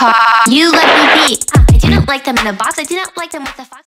car. You let me be. I didn't like them in a box. I didn't like them with a fox.